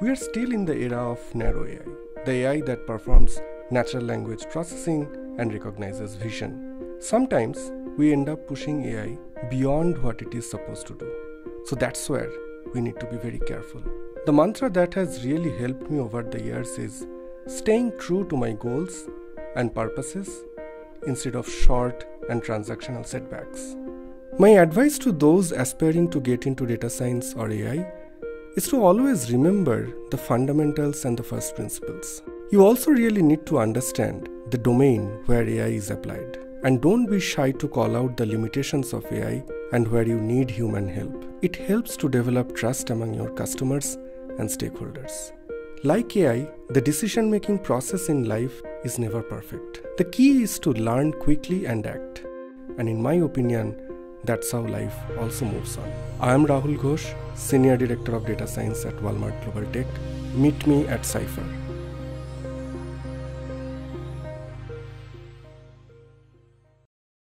We are still in the era of narrow AI, the AI that performs natural language processing and recognizes vision. Sometimes we end up pushing AI beyond what it is supposed to do. So that's where we need to be very careful. The mantra that has really helped me over the years is staying true to my goals and purposes instead of short and transactional setbacks. My advice to those aspiring to get into data science or AI is to always remember the fundamentals and the first principles. You also really need to understand the domain where AI is applied. And don't be shy to call out the limitations of AI and where you need human help. It helps to develop trust among your customers and stakeholders. Like AI, the decision-making process in life is never perfect. The key is to learn quickly and act. And in my opinion, that's how life also moves on. I am Rahul Ghosh, Senior Director of Data Science at Walmart Global Tech. Meet me at Cypher.